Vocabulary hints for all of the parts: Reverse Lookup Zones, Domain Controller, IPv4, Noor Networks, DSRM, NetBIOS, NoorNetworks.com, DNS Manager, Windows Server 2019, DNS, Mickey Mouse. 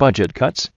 budget cuts.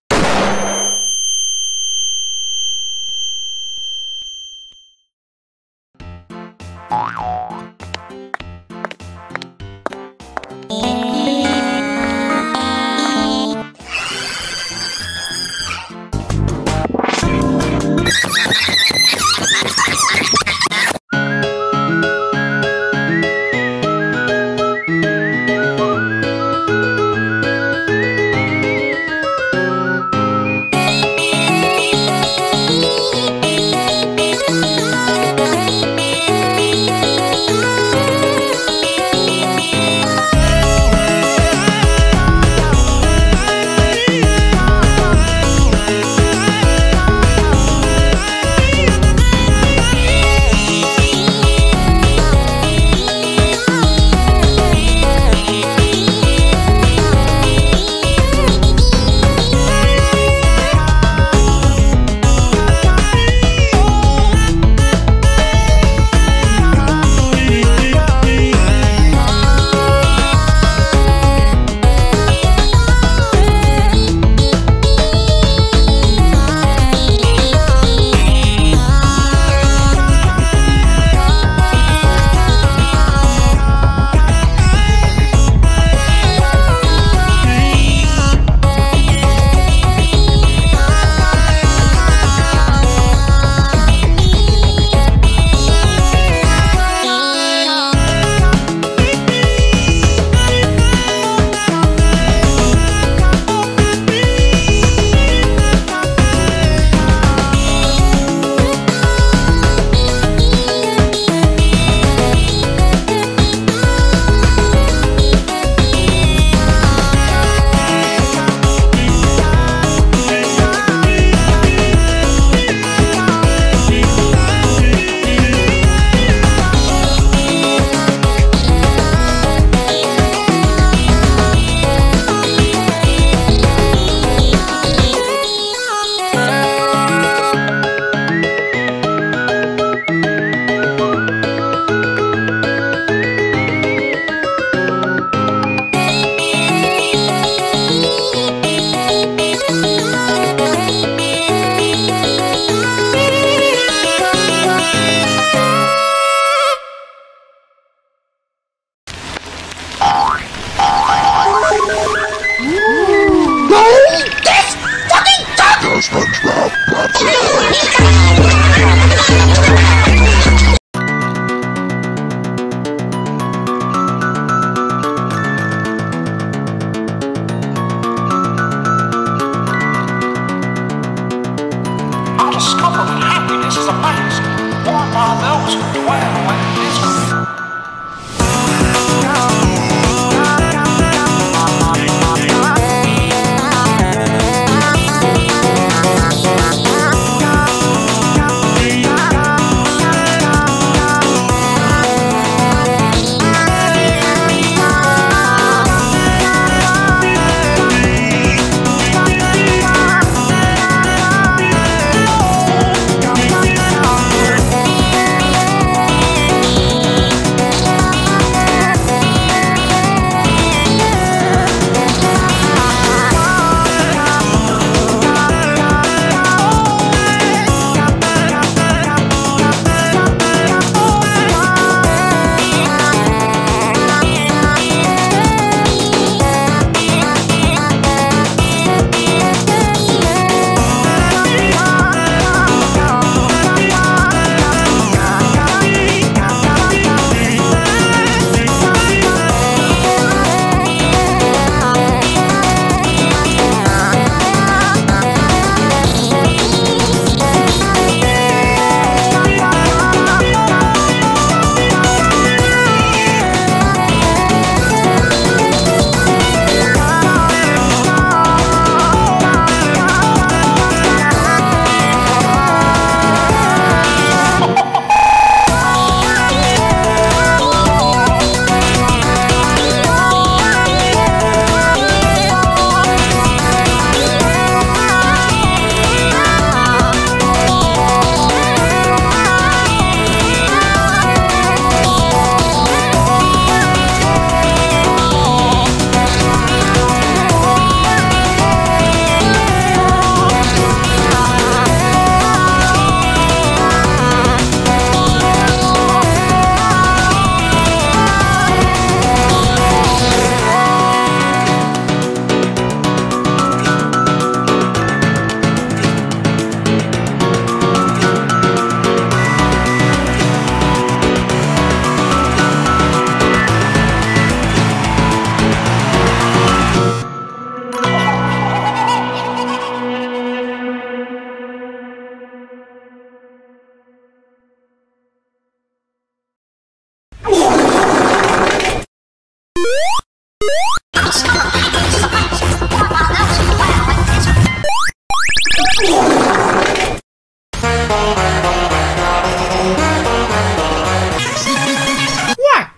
What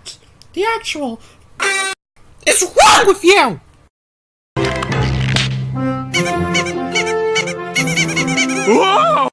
the actual is wrong with you? Whoa!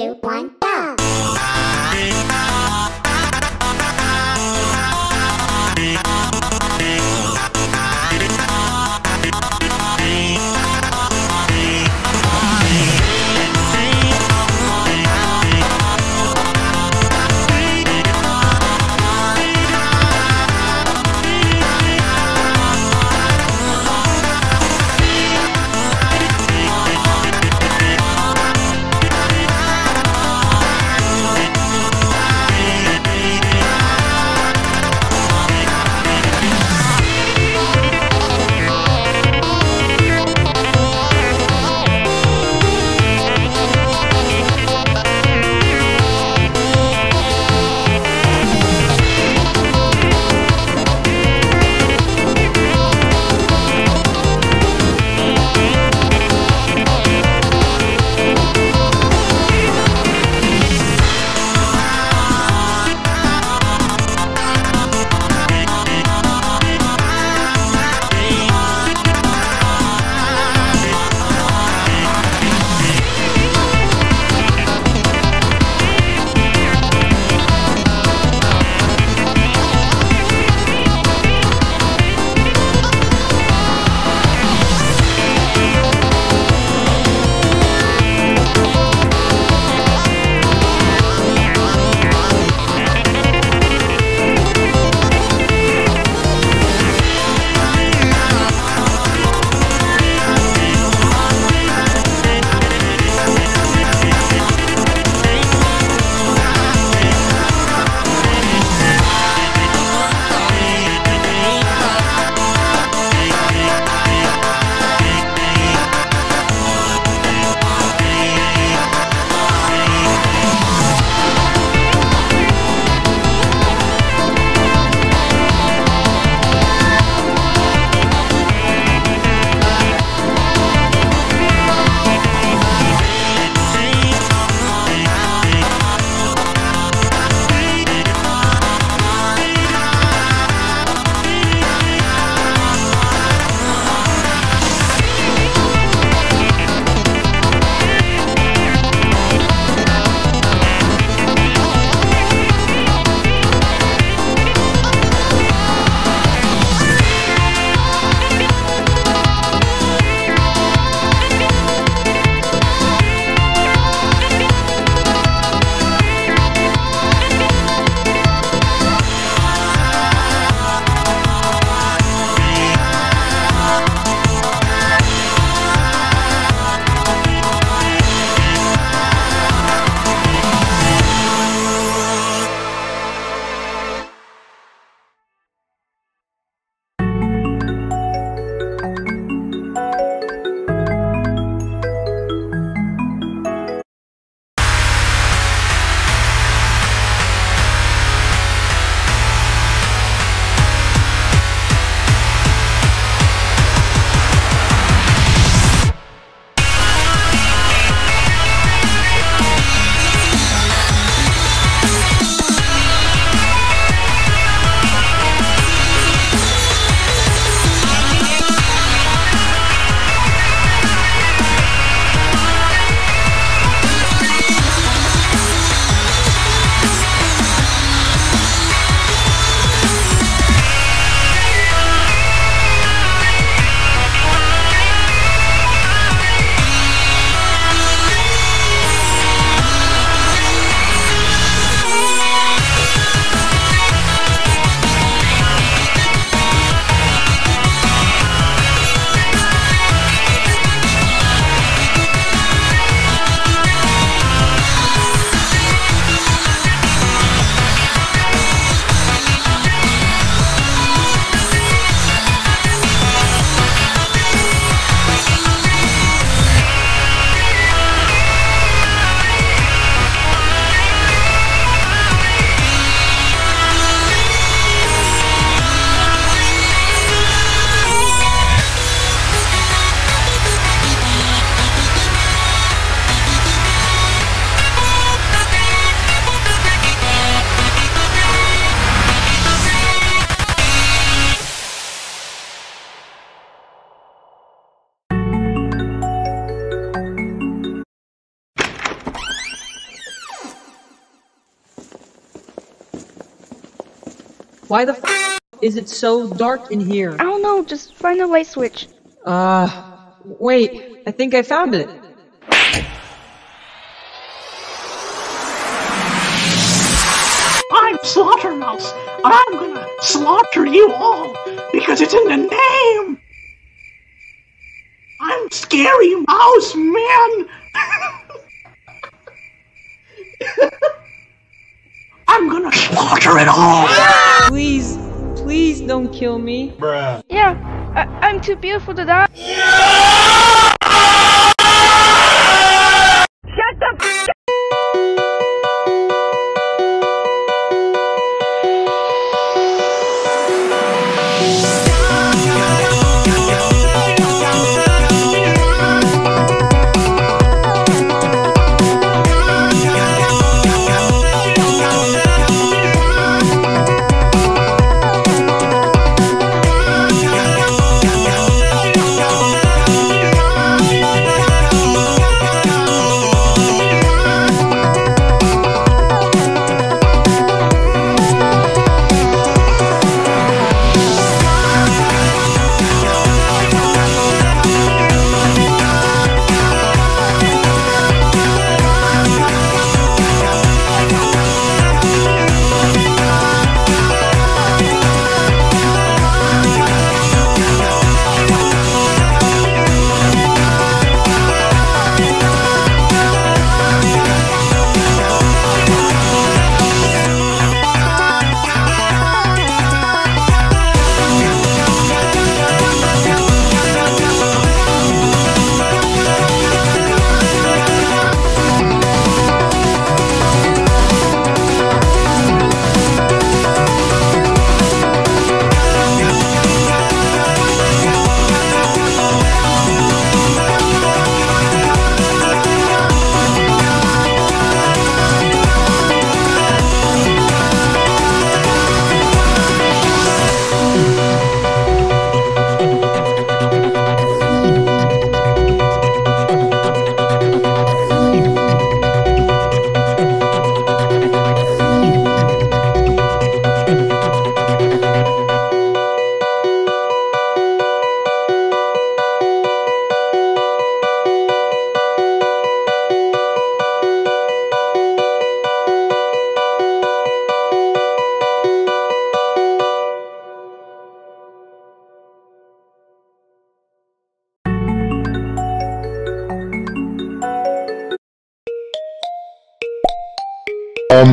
2, 1, go! Why the f is it so dark in here? I don't know, just find the light switch. Wait, I think I found it. I'm Slaughter Mouse, and I'm gonna slaughter you all, because it's in the name! I'm Scary Mouse Man! I'm gonna slaughter it all! Please, please don't kill me. Bruh. Yeah, I'm too beautiful to die. Yeah! Shut the f up!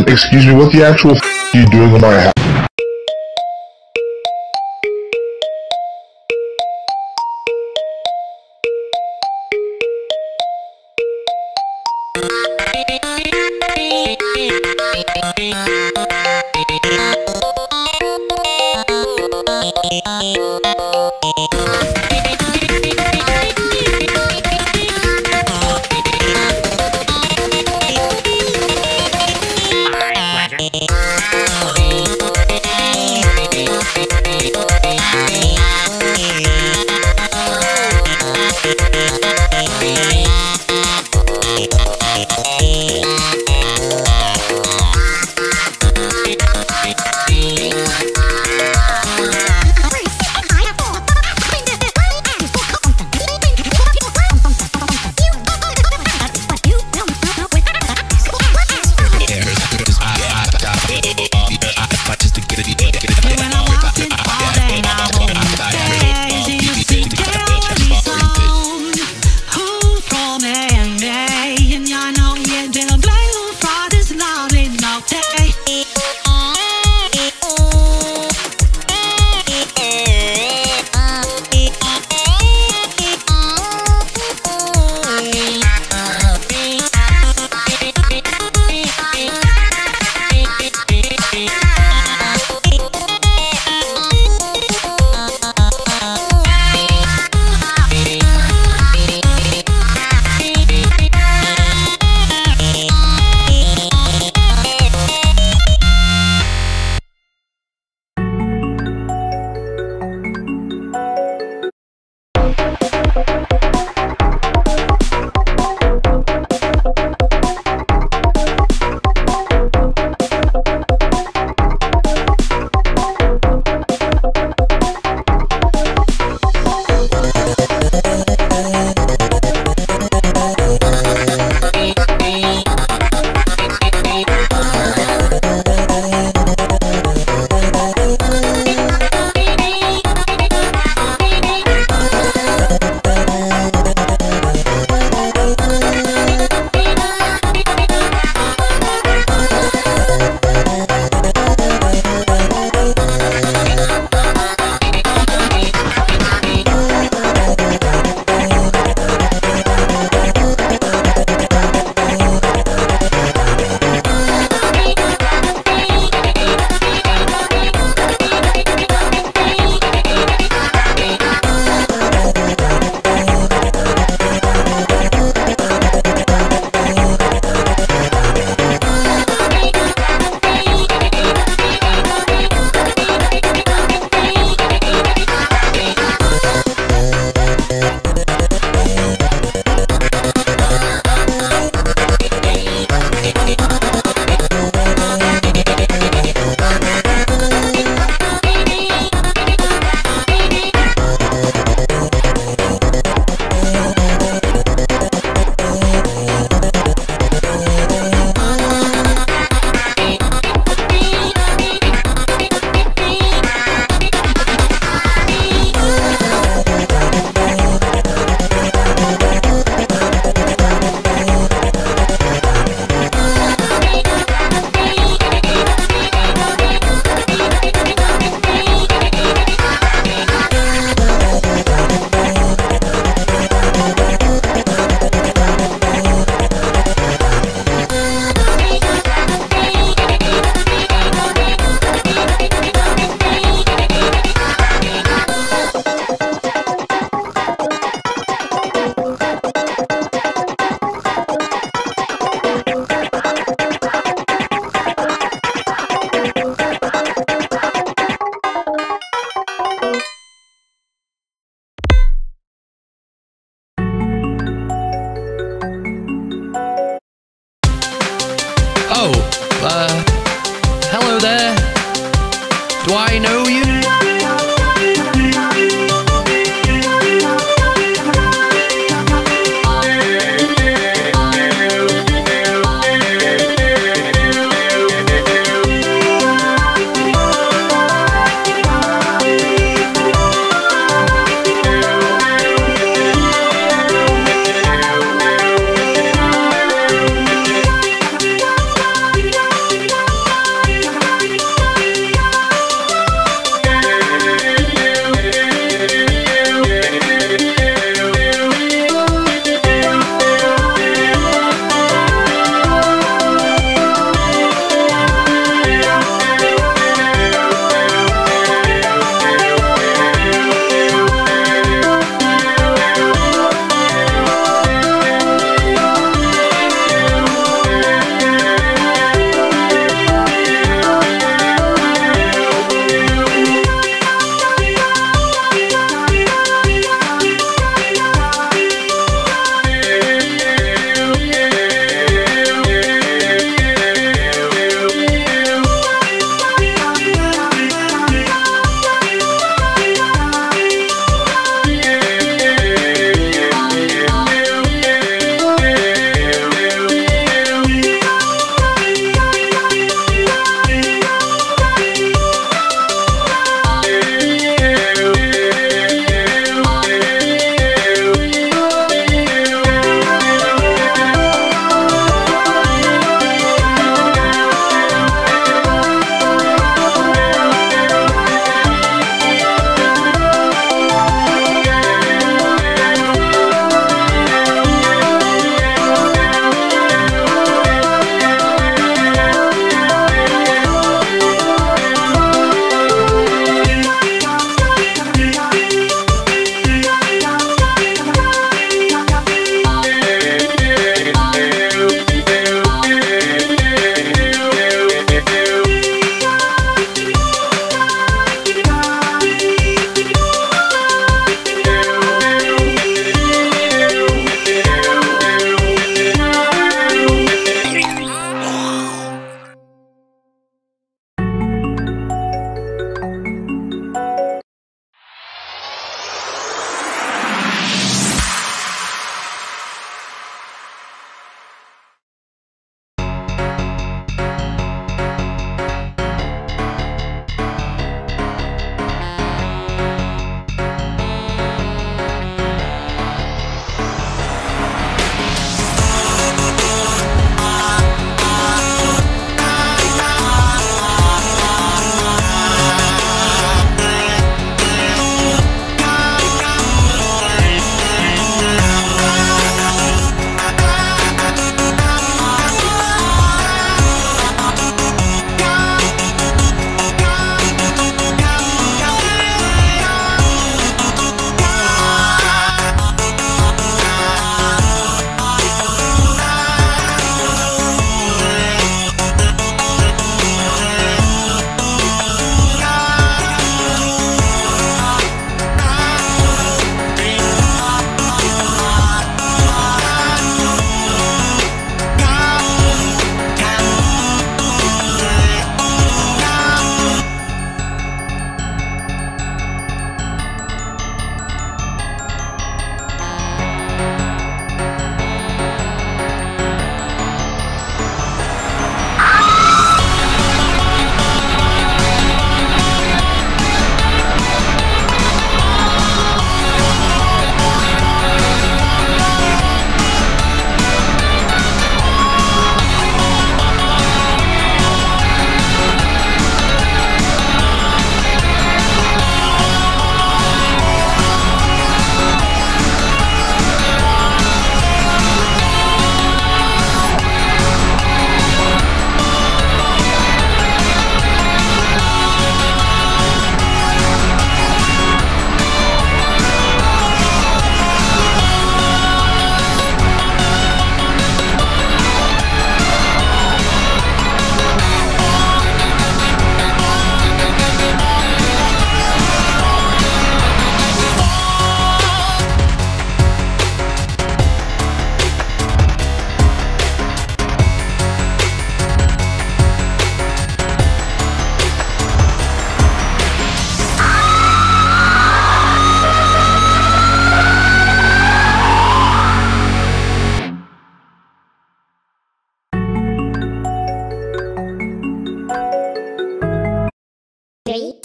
Excuse me, what the actual f*** are you doing in my house?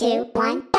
2, 1.